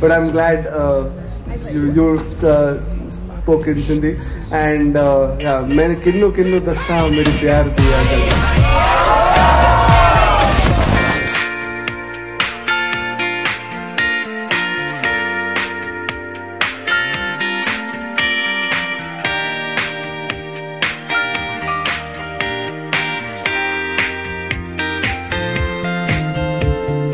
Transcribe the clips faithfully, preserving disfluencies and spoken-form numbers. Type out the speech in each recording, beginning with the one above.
but I'm glad uh, you, you've uh, spoken Sindhi, and uh, yeah, मैंने किन्नू किन्नू दस्ता मेरी प्यार दिया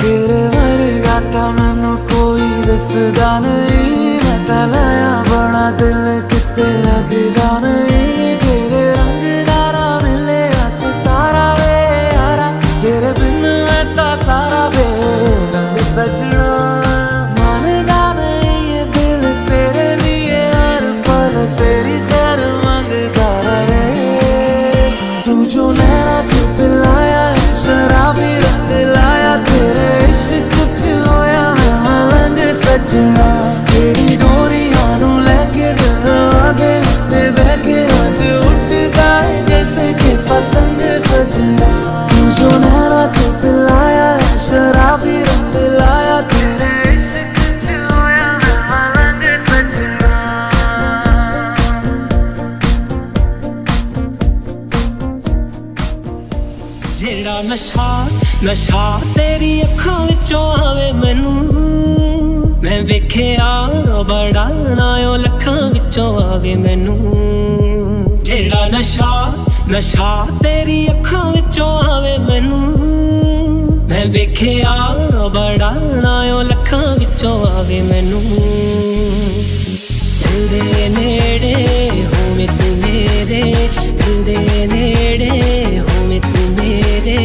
तेरे गाता मैनू कोई दसदा नहीं मैं तलाया बड़ा दिल किते लगदा नहीं तेरे रंग दारा मिले सितारा वे यारा तेरे बिन मैं ता सारा वे रंग सजना मानदा नहीं ये दिल तेरे लिए हर पल तेरी खैर मंगता रे तू जो नैना च पिलाया शराबी रंग लाया तेरे इश्क च होया मैं मलंग सजना तेरी डोरियां नू लेके दिल आगे ते बहके अज उठता है जैसे कि पतंग सजना तू जो नैना च पिलाया शराबी रंग लाया तेरे इश्क च होया मैं मलंग सजना जेड़ा नशा नशा तेरी अखां विचों आवे मैनू मैं वेखिया बड़ा नायो लखां विचों आवे मैनू जेड़ा नशा नशा तेरी अखां विचों आवे मैनू मैं वेखिया बड़ा नायो लखां विचों आवे मैनू दिल दे नेड़े होवे तू मेरे दिल दे नेड़े होवे तू मेरे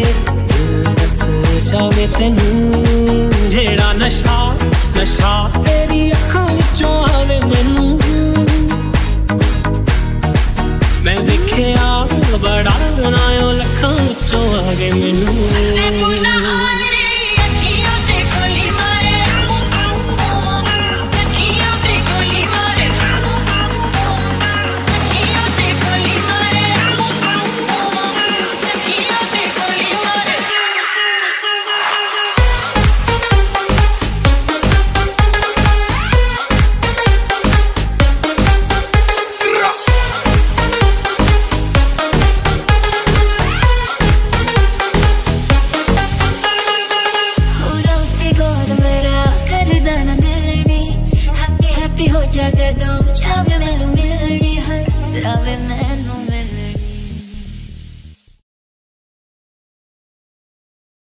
चावे तेनू जेड़ा नशा नशा